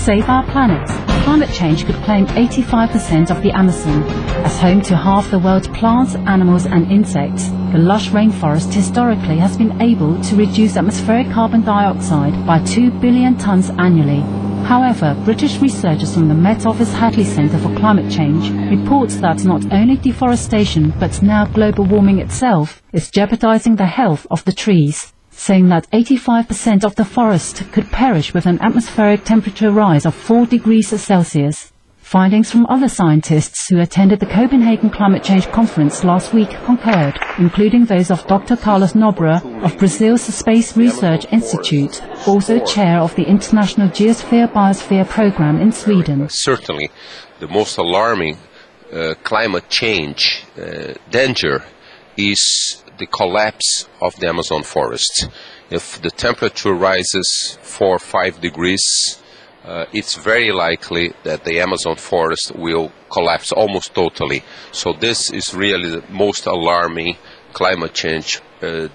save our planet, climate change could claim 85% of the Amazon. As home to half the world's plants, animals and insects, the lush rainforest historically has been able to reduce atmospheric carbon dioxide by 2 billion tonnes annually. However, British researchers from the Met Office Hadley Center for Climate Change reports that not only deforestation but now global warming itself is jeopardizing the health of the trees, saying that 85% of the forest could perish with an atmospheric temperature rise of 4 degrees Celsius. Findings from other scientists who attended the Copenhagen Climate Change Conference last week concurred, including those of Dr. Carlos Nobre of Brazil's Space Research Institute, also chair of the International Geosphere Biosphere Program in Sweden. Certainly the most alarming climate change danger is the collapse of the Amazon forest. If the temperature rises 4 or 5 degrees, it's very likely that the Amazon forest will collapse almost totally. So this is really the most alarming climate change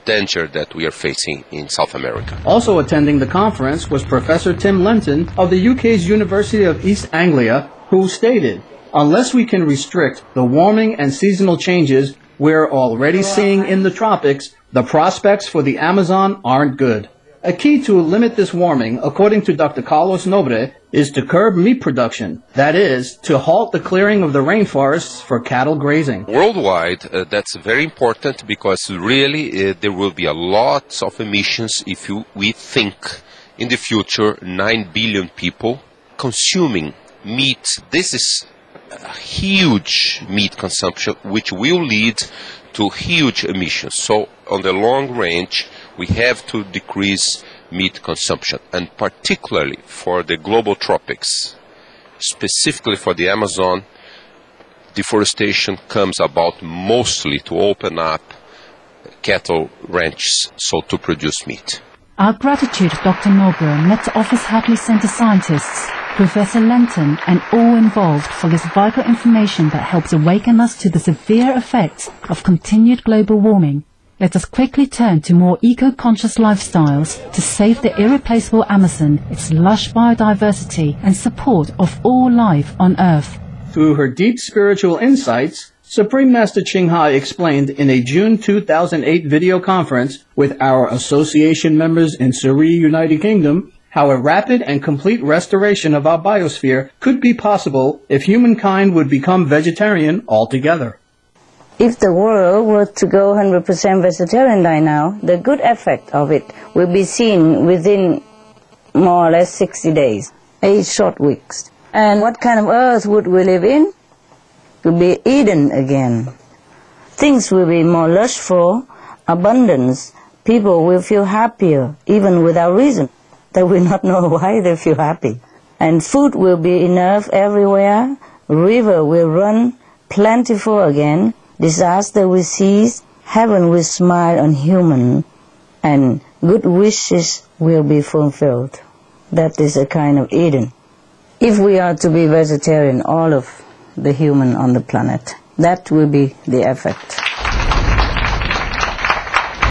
danger that we are facing in South America. Also attending the conference was Professor Tim Lenton of the UK's University of East Anglia, who stated, "Unless we can restrict the warming and seasonal changes we're already seeing in the tropics, the prospects for the Amazon aren't good." A key to limit this warming, according to Dr. Carlos Nobre, is to curb meat production. That is, to halt the clearing of the rainforests for cattle grazing. Worldwide, that's very important because really there will be a lot of emissions if we think in the future 9 billion people consuming meat. This is a huge meat consumption which will lead to huge emissions. So on the long range, we have to decrease meat consumption, and particularly for the global tropics, specifically for the Amazon, deforestation comes about mostly to open up cattle ranches, so to produce meat. Our gratitude, Dr. Nobre, Met Office Hadley Center scientists, Professor Lenton and all involved for this vital information that helps awaken us to the severe effects of continued global warming. Let us quickly turn to more eco-conscious lifestyles to save the irreplaceable Amazon, its lush biodiversity and support of all life on Earth. Through her deep spiritual insights, Supreme Master Ching Hai explained in a June 2008 video conference with our association members in Surrey, United Kingdom, how a rapid and complete restoration of our biosphere could be possible if humankind would become vegetarian altogether. If the world were to go 100% vegetarian by now, the good effect of it will be seen within more or less 60 days, 8 short weeks. And what kind of earth would we live in? It will be Eden again. Things will be more lushful, abundance. People will feel happier, even without reason. They will not know why they feel happy. And food will be enough everywhere. River will run plentiful again. Disaster will cease, heaven will smile on human, and good wishes will be fulfilled. That is a kind of Eden. If we are to be vegetarian, all of the human on the planet, that will be the effect.